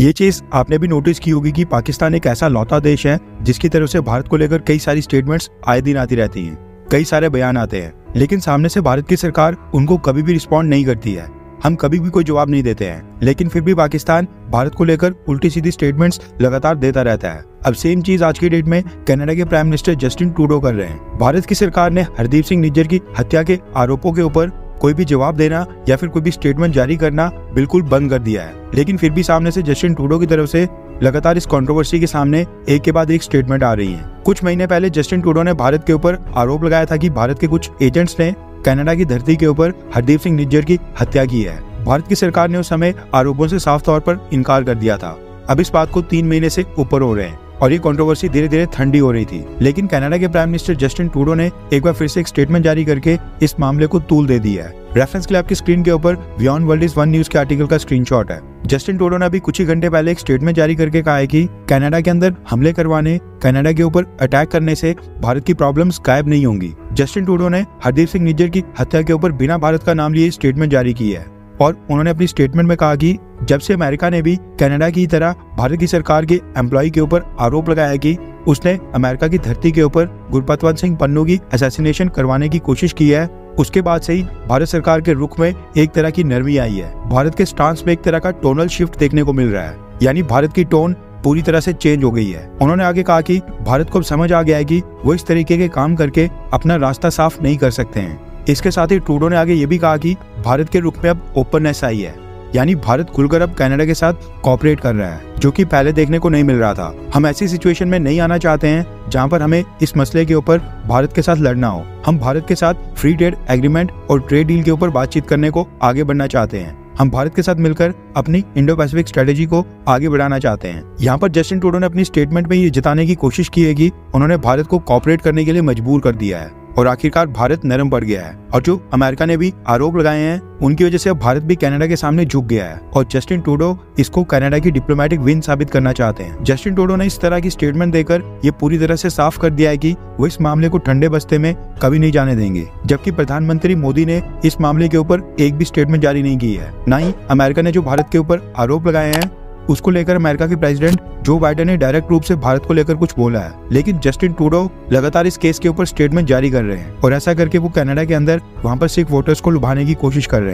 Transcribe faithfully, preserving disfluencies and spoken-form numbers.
ये चीज आपने भी नोटिस की होगी कि पाकिस्तान एक ऐसा लौता देश है जिसकी तरफ से भारत को लेकर कई सारी स्टेटमेंट्स आए दिन आती रहती हैं, कई सारे बयान आते हैं, लेकिन सामने से भारत की सरकार उनको कभी भी रिस्पॉन्ड नहीं करती है। हम कभी भी कोई जवाब नहीं देते हैं, लेकिन फिर भी पाकिस्तान भारत को लेकर उल्टी सीधी स्टेटमेंट्स लगातार देता रहता है। अब सेम चीज आज की डेट में कनाडा के प्राइम मिनिस्टर जस्टिन ट्रूडो कर रहे हैं। भारत की सरकार ने हरदीप सिंह निज्जर की हत्या के आरोपों के ऊपर कोई भी जवाब देना या फिर कोई भी स्टेटमेंट जारी करना बिल्कुल बंद कर दिया है, लेकिन फिर भी सामने से जस्टिन ट्रूडो की तरफ से लगातार इस कंट्रोवर्सी के सामने एक के बाद एक स्टेटमेंट आ रही है। कुछ महीने पहले जस्टिन ट्रूडो ने भारत के ऊपर आरोप लगाया था कि भारत के कुछ एजेंट्स ने कनाडा की धरती के ऊपर हरदीप सिंह निज्जर की हत्या की है। भारत की सरकार ने उस समय आरोपों से साफ तौर पर इनकार कर दिया था। अब इस बात को तीन महीने से ऊपर हो रहे हैं और ये कंट्रोवर्सी धीरे धीरे ठंडी हो रही थी, लेकिन कनाडा के प्राइम मिनिस्टर जस्टिन ट्रूडो ने एक बार फिर से एक स्टेटमेंट जारी करके इस मामले को तूल दे दिया है। रेफरेंस के लिए आपकी स्क्रीन के ऊपर beyond world is one news के आर्टिकल का स्क्रीनशॉट है। जस्टिन ट्रूडो ने अभी कुछ ही घंटे पहले एक स्टेटमेंट जारी करके कहा है कि कनाडा के अंदर हमले करवाने, कनाडा के ऊपर अटैक करने से भारत की प्रॉब्लम्स गायब नहीं होंगी। जस्टिन ट्रूडो ने हरदीप सिंह निज्जर की हत्या के ऊपर बिना भारत का नाम लिए स्टेटमेंट जारी की है और उन्होंने अपनी स्टेटमेंट में कहा कि जब से अमेरिका ने भी कनाडा की तरह भारत की सरकार के एम्प्लॉय के ऊपर आरोप लगाया कि उसने अमेरिका की धरती के ऊपर गुरपतवान सिंह पन्नू की असैसिनेशन करवाने की कोशिश की है, उसके बाद से ही भारत सरकार के रुख में एक तरह की नरमी आई है। भारत के स्टांस में एक तरह का टोनल शिफ्ट देखने को मिल रहा है, यानी भारत की टोन पूरी तरह से चेंज हो गई है। उन्होंने आगे कहा कि भारत को अब समझ आ गया है कि वो इस तरीके के काम करके अपना रास्ता साफ नहीं कर सकते हैं। इसके साथ ही ट्रूडो ने आगे ये भी कहा कि भारत के रुख में अब ओपननेस आई है, यानी भारत खुलकर अब कनाडा के साथ कोऑपरेट कर रहा है, जो कि पहले देखने को नहीं मिल रहा था। हम ऐसी सिचुएशन में नहीं आना चाहते हैं जहां पर हमें इस मसले के ऊपर भारत के साथ लड़ना हो। हम भारत के साथ फ्री ट्रेड एग्रीमेंट और ट्रेड डील के ऊपर बातचीत करने को आगे बढ़ना चाहते हैं। हम भारत के साथ मिलकर अपनी इंडो पैसिफिक स्ट्रेटेजी को आगे बढ़ाना चाहते हैं। यहाँ पर जस्टिन ट्रूडो ने अपनी स्टेटमेंट में ये जताने की कोशिश की है कि उन्होंने भारत को कोऑपरेट करने के लिए मजबूर कर दिया है और आखिरकार भारत नरम पड़ गया है और जो अमेरिका ने भी आरोप लगाए हैं उनकी वजह से अब भारत भी कनाडा के सामने झुक गया है और जस्टिन ट्रूडो इसको कनाडा की डिप्लोमेटिक विन साबित करना चाहते हैं। जस्टिन ट्रूडो ने इस तरह की स्टेटमेंट देकर ये पूरी तरह से साफ कर दिया है कि वो इस मामले को ठंडे बस्ते में कभी नहीं जाने देंगे, जबकि प्रधानमंत्री मोदी ने इस मामले के ऊपर एक भी स्टेटमेंट जारी नहीं की है। न ही अमेरिका ने जो भारत के ऊपर आरोप लगाए हैं उसको लेकर अमेरिका के प्रेसिडेंट जो बाइडेन ने डायरेक्ट रूप से भारत को लेकर कुछ बोला है, लेकिन जस्टिन ट्रूडो लगातार इस केस के ऊपर स्टेटमेंट जारी कर रहे हैं और ऐसा करके वो कनाडा के अंदर वहां पर सिख वोटर्स को लुभाने की कोशिश कर रहे हैं।